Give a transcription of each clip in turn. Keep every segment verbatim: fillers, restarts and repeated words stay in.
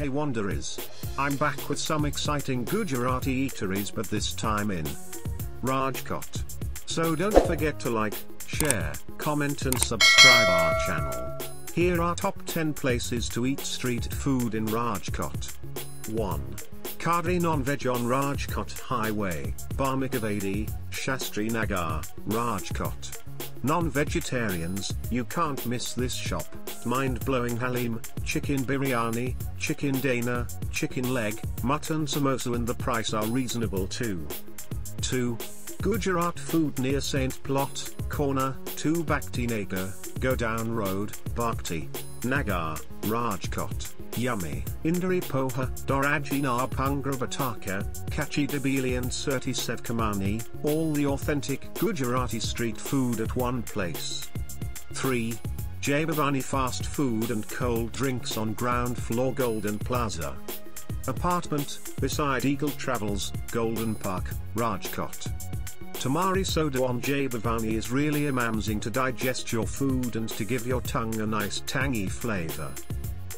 Hey Wanderers! I'm back with some exciting Gujarati eateries, but this time in Rajkot. So don't forget to like, share, comment and subscribe our channel. Here are top ten places to eat street food in Rajkot. one. Kadri non-veg on Rajkot Highway, Balmikivadi, Shastri Nagar, Rajkot. Non-vegetarians, you can't miss this shop. Mind-blowing halim, chicken biryani, chicken dana, chicken leg, mutton samosa, and the price are reasonable too. two. Gujarat Food near Saint Plot, corner, two Bhakti Nagar, go down road, Bhakti Nagar, Rajkot. Yummy! Indari poha, dorajina pungra bataka, kachi dabili and surti sevkamani, all the authentic Gujarati street food at one place. three. Jay Bhavani fast food and cold drinks on ground floor, Golden Plaza apartment, beside Eagle Travels, Golden Park, Rajkot. Tamari soda on Jay Bhavani is really amazing to digest your food and to give your tongue a nice tangy flavor.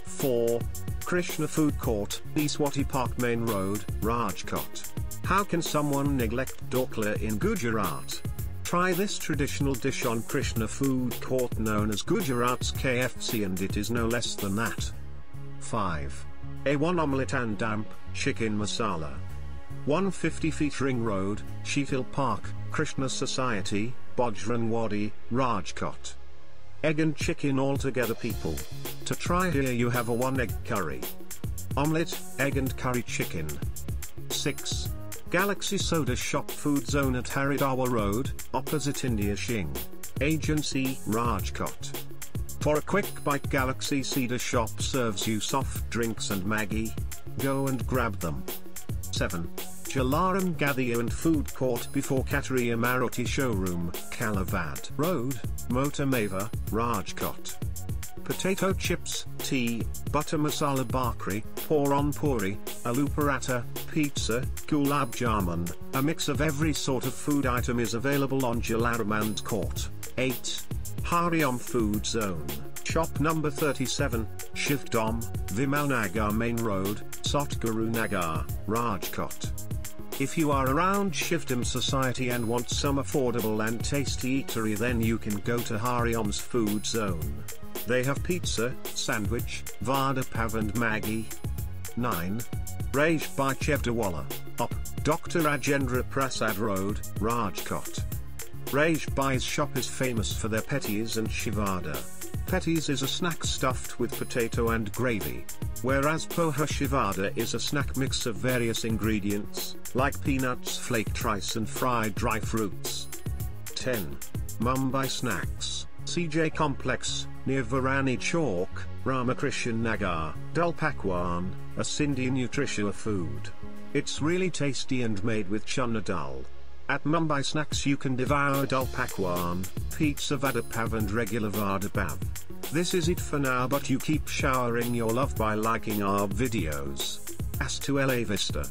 four. Krishna Food Court, Iswati Park Main Road, Rajkot. How can someone neglect Dokla in Gujarat? Try this traditional dish on Krishna Food Court, known as Gujarat's K F C, and it is no less than that. five. A one Omelet and Damp, Chicken Masala. one fifty feet Ring Road, Sheetal Park, Krishna Society, Bajranwadi, Rajkot. Egg and chicken all together, people. To try here you have a one egg curry. Omelette, egg and curry chicken. six. Galaxy Soda Shop Food Zone at Haridawa Road, opposite India Shing Agency, Rajkot. For a quick bite, Galaxy Soda Shop serves you soft drinks and Maggi. Go and grab them. seven. Jalaram Gathiya and Food Court before Katariya Maruti Showroom, Kalavad Road, Motameva, Rajkot. Potato chips, tea, butter masala bhakri, pour on puri, aloo paratha, pizza, gulab jamun, a mix of every sort of food item is available on Jalaram and Court. eight. Hariom Food Zone, shop number thirty-seven, Shivdom, Vimalnagar Main Road, Satguru Nagar, Rajkot. If you are around Shivdom Society and want some affordable and tasty eatery, then you can go to Hariom's Food Zone. They have pizza, sandwich, vada pav and Maggi. nine. Rajbai Chevdawala, up Doctor Rajendra Prasad Road, Rajkot. Rajbai's shop is famous for their petties and shivada. Petties is a snack stuffed with potato and gravy, whereas poha shivada is a snack mix of various ingredients, like peanuts, flaked rice and fried dry fruits. ten. Mumbai Snacks, C J Complex, near Varani Chowk, Ramakrishnan Nagar, Dalpakwan, a Sindhi nutritional food. It's really tasty and made with chana dal. At Mumbai Snacks you can devour dal pakwan, pizza vada pav and regular vada pav. This is it for now, but you keep showering your love by liking our videos. Hasta la vista.